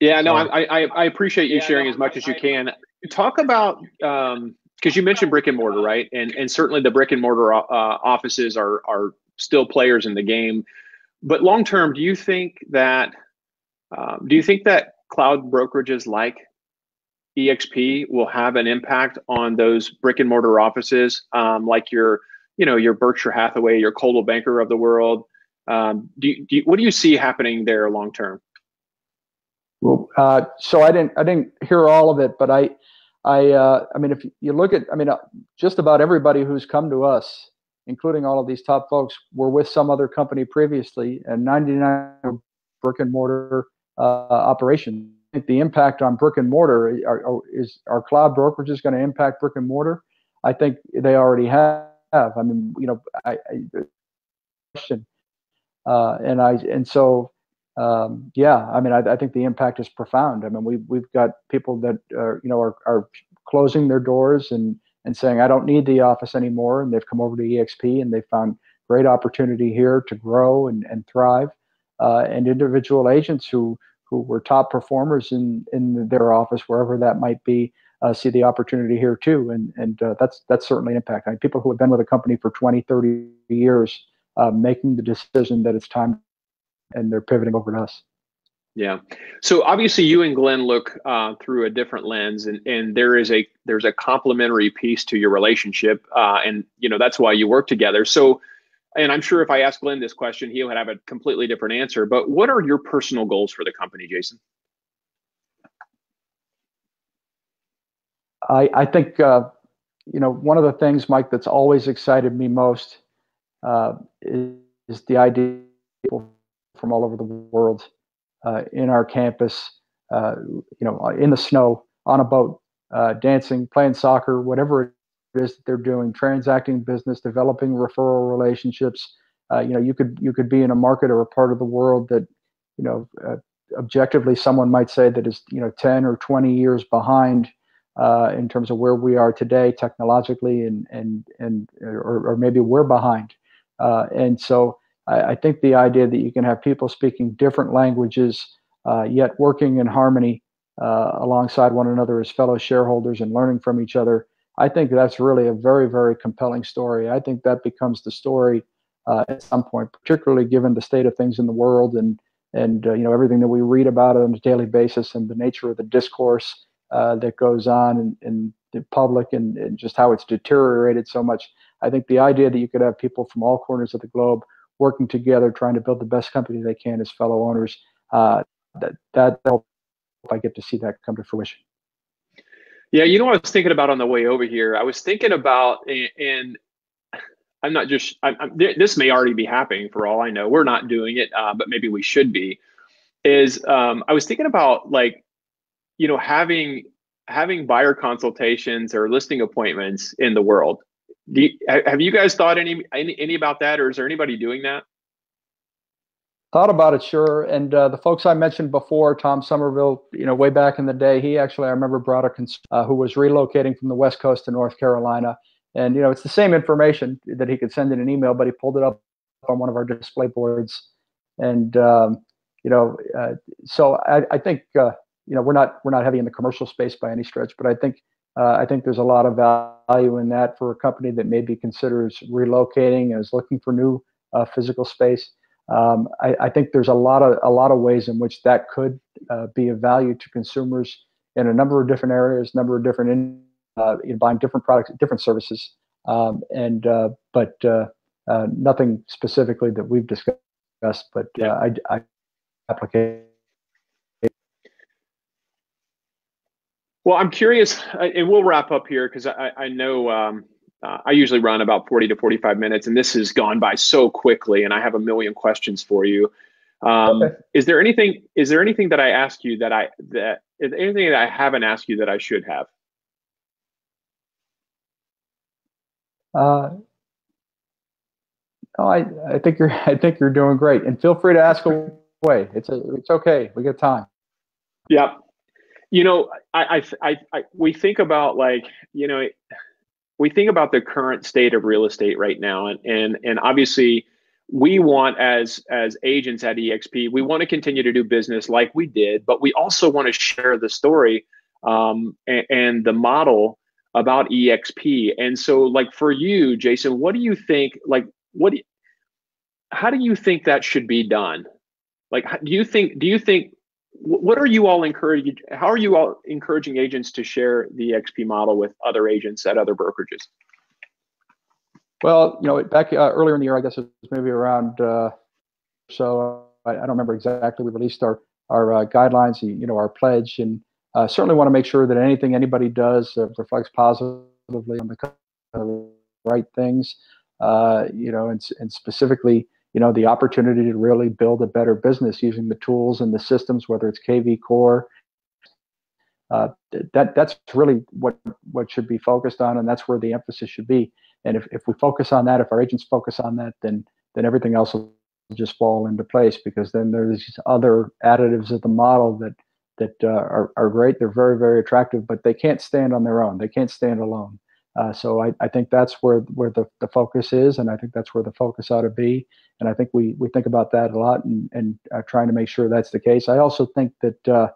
yeah, no, I appreciate you sharing as much as you can. Talk about, because you mentioned brick and mortar, right? And certainly the brick and mortar offices are still players in the game. But long term, do you think that cloud brokerages like EXP will have an impact on those brick and mortar offices, like your Berkshire Hathaway, your Coldwell Banker of the world? What do you see happening there long term? Well, so I didn't hear all of it, but I mean, if you look at, I mean, just about everybody who's come to us, including all of these top folks, were with some other company previously, and 99 brick and mortar operations. I think the impact on brick and mortar is, our cloud brokerage is going to impact brick and mortar? I think they already have. I mean, you know, I think the impact is profound. I mean, we've got people that are closing their doors and saying, I don't need the office anymore, and they've come over to EXP and they found great opportunity here to grow and thrive. And individual agents who were top performers in their office, wherever that might be, see the opportunity here too. And that's certainly an impact. I mean, people who have been with a company for 20, 30 years, making the decision that it's time, and they're pivoting over to us. Yeah. So obviously you and Glenn look through a different lens, and there's a complementary piece to your relationship. And you know, that's why you work together. So, and I'm sure if I asked Glenn this question, he would have a completely different answer. But what are your personal goals for the company, Jason? I think, you know, one of the things, Mike, that's always excited me most is the idea of people from all over the world in our campus, you know, in the snow, on a boat, dancing, playing soccer, whatever it is. Is that they're doing, transacting business, developing referral relationships. You know, you could be in a market or a part of the world that, you know, objectively someone might say that is, you know, 10 or 20 years behind in terms of where we are today technologically, or maybe we're behind. And so I think the idea that you can have people speaking different languages yet working in harmony alongside one another as fellow shareholders and learning from each other. I think that's really a very, very compelling story. I think that becomes the story at some point, particularly given the state of things in the world and you know, everything that we read about on a daily basis and the nature of the discourse that goes on in the public and just how it's deteriorated so much. I think the idea that you could have people from all corners of the globe working together, trying to build the best company they can as fellow owners, I hope I get to see that come to fruition. Yeah, you know what I was thinking about on the way over here? I was thinking about, and I'm not just, this may already be happening for all I know. We're not doing it, but maybe we should be, is I was thinking about, like, you know, having buyer consultations or listing appointments in the world. Have you guys thought any about that, or is there anybody doing that? Thought about it, sure. And the folks I mentioned before, Tom Somerville, you know, way back in the day, he actually, I remember, brought a who was relocating from the West Coast to North Carolina. And, you know, it's the same information that he could send in an email, but he pulled it up on one of our display boards. And, you know, so I think, you know, we're not heavy in the commercial space by any stretch, but I think there's a lot of value in that for a company that maybe considers relocating and is looking for new physical space. I think there's a lot of ways in which that could be of value to consumers in a number of different areas, in buying different products, different services, but nothing specifically that we've discussed. But I application. Well, I'm curious, and we'll wrap up here because I know I usually run about 40 to 45 minutes, and this has gone by so quickly, and I have a million questions for you. Okay. Is there anything that I asked you that I haven't asked you that I should have? No, I think you're doing great, and feel free to ask away. It's okay. We got time. Yeah. You know, we think about we think about the current state of real estate right now, and obviously we want, as agents at eXp, we want to continue to do business like we did, but we also want to share the story and the model about eXp. And so, like, for you, Jason, what do you think? Like, how do you think that should be done? Like, do you think? What are you all encouraging? How are you all encouraging agents to share the eXp model with other agents at other brokerages? Well, you know, back earlier in the year, I guess it was maybe around. I don't remember exactly. We released our guidelines, you know, our pledge, and certainly want to make sure that anything anybody does reflects positively on the right things. You know, and specifically, you know, the opportunity to really build a better business using the tools and the systems, whether it's KV Core, that's really what should be focused on, and that's where the emphasis should be. And if we focus on that, if our agents focus on that, then everything else will just fall into place, because then there's these other additives of the model that are great. They're very, very attractive, but they can't stand on their own. They can't stand alone. So I think that's where the focus is, and I think that's where the focus ought to be. And I think we think about that a lot, and trying to make sure that's the case. I also think that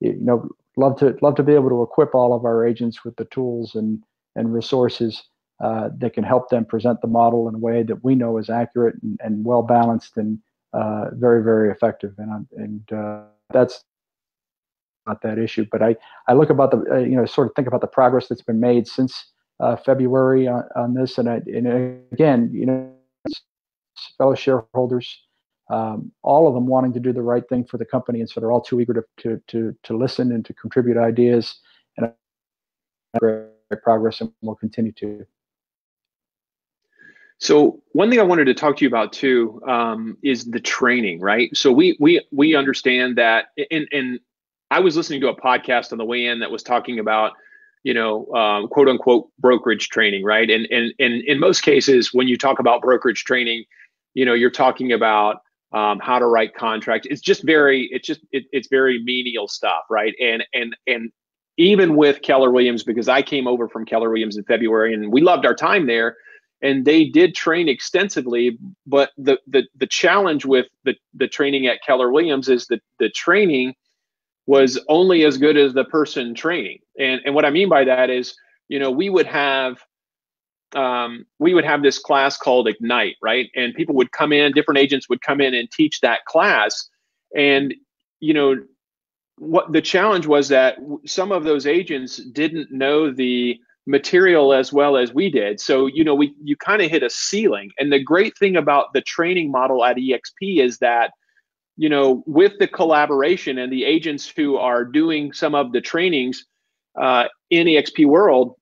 you know, love to be able to equip all of our agents with the tools and resources that can help them present the model in a way that we know is accurate and well balanced and very, very effective. And that's not that issue. But I look about the you know, sort of think about the progress that's been made since February on this, and again, you know, fellow shareholders, all of them wanting to do the right thing for the company, and so they're all too eager to listen and to contribute ideas, and great progress, and will continue to. So one thing I wanted to talk to you about too is the training, right? So we understand that, and I was listening to a podcast on the way in that was talking about, you know, quote unquote brokerage training, right? And in most cases, when you talk about brokerage training, you know, you're talking about how to write contracts. It's very menial stuff, right? And even with Keller Williams, because I came over from Keller Williams in February, and we loved our time there, and they did train extensively. But the challenge with the training at Keller Williams is that the training was only as good as the person training. And what I mean by that is, you know, we would have this class called Ignite, right? And people would come in, different agents would come in and teach that class. And, you know, what the challenge was that some of those agents didn't know the material as well as we did. So, you know, you kind of hit a ceiling. And the great thing about the training model at eXp is that, you know, with the collaboration and the agents who are doing some of the trainings in eXp World,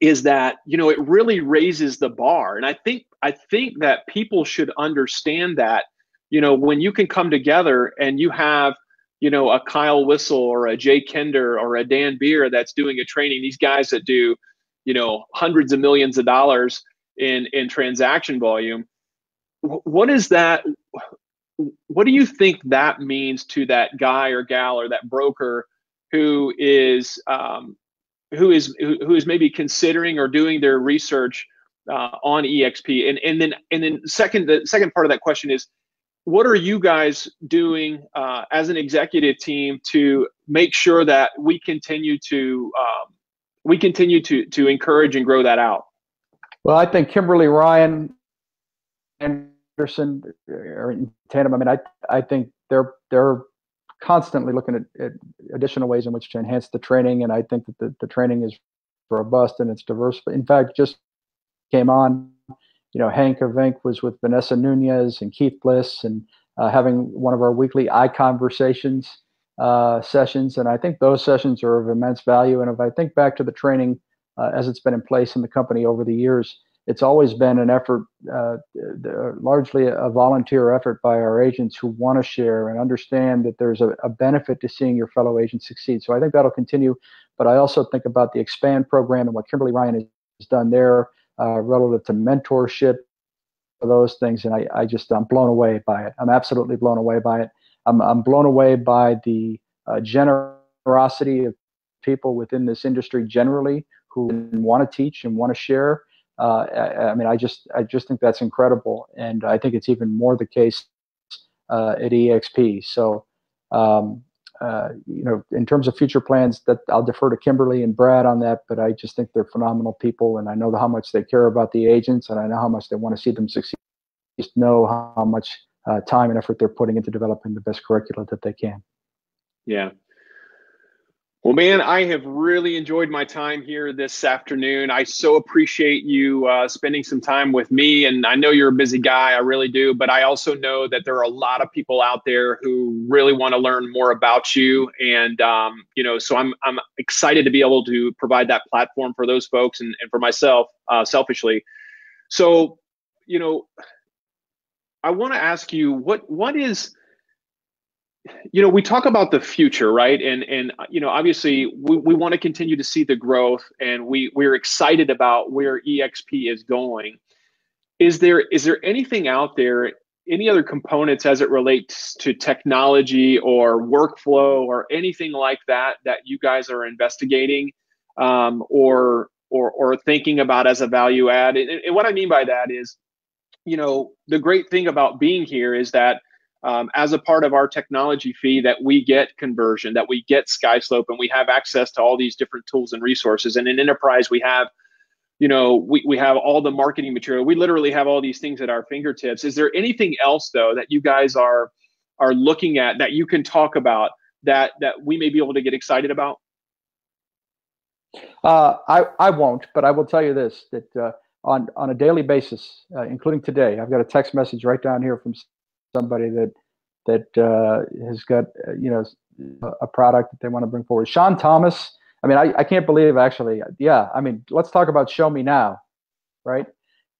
is that, you know, it really raises the bar. And I think that people should understand that, you know, when you can come together and you have, you know, a Kyle Whistle or a Jay Kinder or a Dan Beer that's doing a training, these guys that do, you know, hundreds of millions of dollars in transaction volume, what is that? What do you think that means to that guy or gal or that broker who is maybe considering or doing their research on eXp? And then the second part of that question is, what are you guys doing as an executive team to make sure that we continue to encourage and grow that out? Well, I think Kimberly Ryan and Peterson or in tandem. I mean, I think they're constantly looking at additional ways in which to enhance the training, and I think that the training is robust and it's diverse. In fact, just came on, you know, Hank of Inc. was with Vanessa Nunez and Keith Bliss, and having one of our weekly iConversations sessions, and I think those sessions are of immense value. And if I think back to the training as it's been in place in the company over the years, it's always been an effort, largely a volunteer effort by our agents who want to share and understand that there's a benefit to seeing your fellow agents succeed. So I think that'll continue. But I also think about the Expand program and what Kimberly Ryan has done there relative to mentorship, those things. And I'm blown away by it. I'm absolutely blown away by it. I'm blown away by the generosity of people within this industry generally who want to teach and want to share. I mean, I just think that's incredible, and I think it's even more the case at EXP. So, you know, in terms of future plans, that I'll defer to Kimberly and Brad on that. But I just think they're phenomenal people, and I know how much they care about the agents, and I know how much they want to see them succeed. Just know how much time and effort they're putting into developing the best curricula that they can. Yeah. Well, man, I have really enjoyed my time here this afternoon. I so appreciate you spending some time with me. And I know you're a busy guy, I really do. But I also know that there are a lot of people out there who really want to learn more about you. And, you know, so I'm excited to be able to provide that platform for those folks and for myself, selfishly. So, you know, I want to ask you, what is... You know, we talk about the future, right? And you know, obviously, we want to continue to see the growth, and we're excited about where EXP is going. Is there anything out there, any other components as it relates to technology or workflow or anything like that that you guys are investigating or thinking about as a value add? And what I mean by that is, you know, the great thing about being here is that. As a part of our technology fee, that we get conversion, that we get SkySlope, and we have access to all these different tools and resources. And in enterprise, we have, you know, we have all the marketing material. We literally have all these things at our fingertips. Is there anything else, though, that you guys are looking at that you can talk about that we may be able to get excited about? I won't, but I will tell you this, that on a daily basis, including today, I've got a text message right down here from somebody that has got, you know, a product that they want to bring forward. Sean Thomas. I mean, I can't believe actually. Yeah. I mean, let's talk about Show Me Now, right?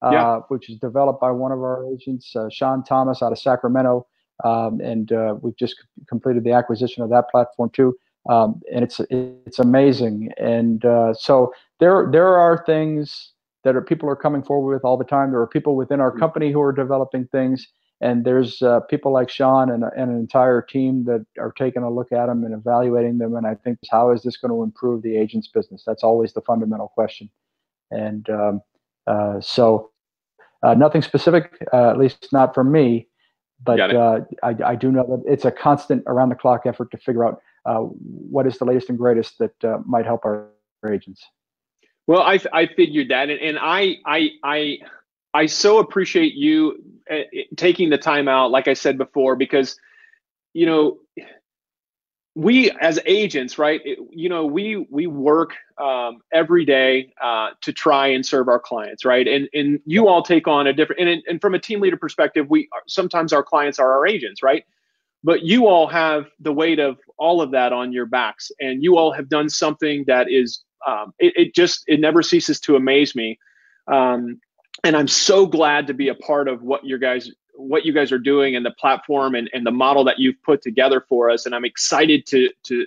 Yeah. Which is developed by one of our agents, Sean Thomas out of Sacramento. And we've just completed the acquisition of that platform too. And it's amazing. And so there are things that people are coming forward with all the time. There are people within our company who are developing things. And there's people like Sean and an entire team that are taking a look at them and evaluating them. And I think, how is this going to improve the agent's business? That's always the fundamental question. And so nothing specific, at least not from me. But I do know that it's a constant around the clock effort to figure out what is the latest and greatest that might help our agents. Well, I figured that. And I so appreciate you taking the time out, like I said before, because, you know, we as agents, right, you know, we work every day to try and serve our clients, right? And you all take on a different, and from a team leader perspective, sometimes our clients are our agents, right? But you all have the weight of all of that on your backs, and you all have done something that is, it never ceases to amaze me. And I'm so glad to be a part of what you guys are doing and the platform and the model that you've put together for us. And I'm excited to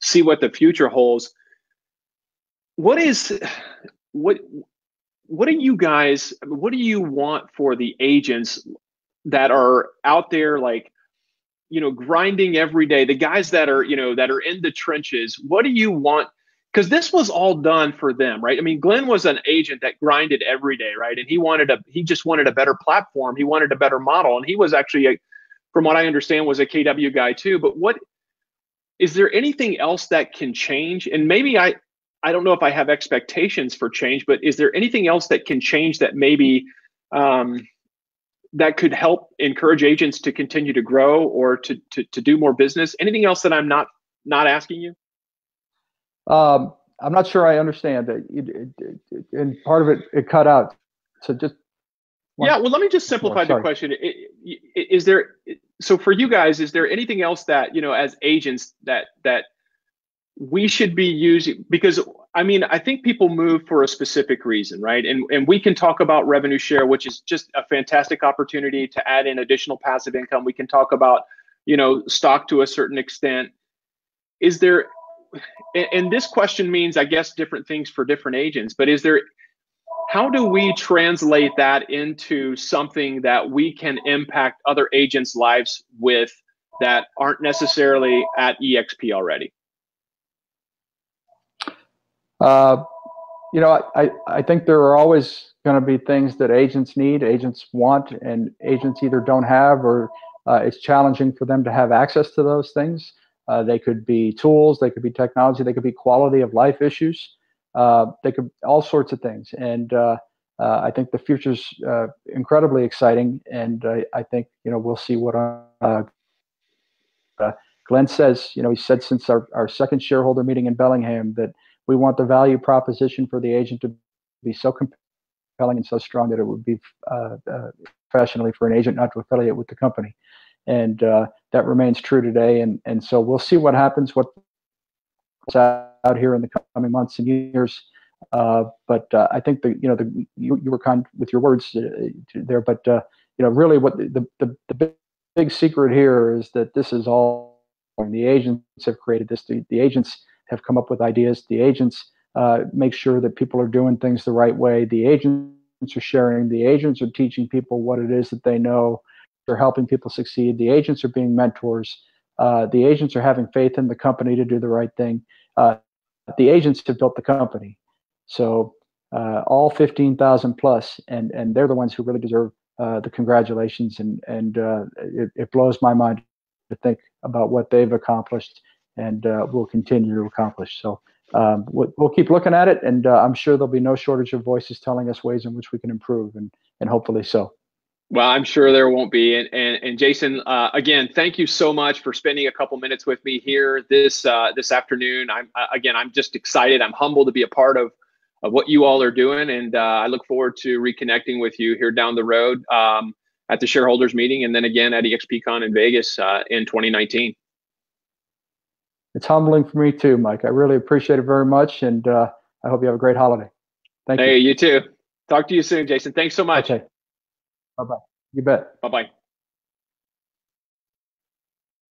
see what the future holds. What do you want for the agents that are out there, like, you know, grinding every day, the guys that are, you know, that are in the trenches? What do you want? Because this was all done for them, right? I mean, Glenn was an agent that grinded every day, right? And he just wanted a better platform. He wanted a better model. And he was actually, from what I understand, was a KW guy too. But is there anything else that can change? And maybe I don't know if I have expectations for change, but is there anything else that can change that maybe that could help encourage agents to continue to grow or to do more business? Anything else that I'm not asking you? I'm not sure I understand that, and part of it cut out. So just yeah. Well, let me just simplify the question. Is there, so for you guys, is there anything else that, you know, as agents that we should be using? Because I mean, I think people move for a specific reason, right? And we can talk about revenue share, which is just a fantastic opportunity to add in additional passive income. We can talk about, you know, stock to a certain extent. Is there, and this question means, I guess, different things for different agents, but is there, how do we translate that into something that we can impact other agents' lives with that aren't necessarily at eXp already? You know, I think there are always going to be things that agents need, agents want, and agents either don't have, or it's challenging for them to have access to those things. They could be tools, they could be technology, they could be quality of life issues. They could all sorts of things, and I think the future's incredibly exciting. And I think, you know, we'll see what Glenn says. You know, he said since our second shareholder meeting in Bellingham that we want the value proposition for the agent to be so compelling and so strong that it would be professionally for an agent not to affiliate with the company, and that remains true today. And so we'll see what happens. Out here in the coming months and years, but I think you were kind with your words there, but you know, really what the big secret here is that this is all, the agents have created this. The agents have come up with ideas. The agents make sure that people are doing things the right way. The agents are sharing. The agents are teaching people what it is that they know. They're helping people succeed. The agents are being mentors. The agents are having faith in the company to do the right thing. The agents have built the company, so all 15,000 plus, and they're the ones who really deserve the congratulations. And it blows my mind to think about what they've accomplished and will continue to accomplish. So we'll keep looking at it, and I'm sure there'll be no shortage of voices telling us ways in which we can improve, and hopefully so. Well, I'm sure there won't be. And Jason, again, thank you so much for spending a couple minutes with me here this afternoon. I'm just excited. I'm humbled to be a part of what you all are doing, and I look forward to reconnecting with you here down the road at the shareholders meeting, and then again at EXPCon in Vegas in 2019. It's humbling for me too, Mike. I really appreciate it very much, and I hope you have a great holiday. Thank you. Hey, you too. Talk to you soon, Jason. Thanks so much. Okay. Bye-bye. You bet. Bye-bye.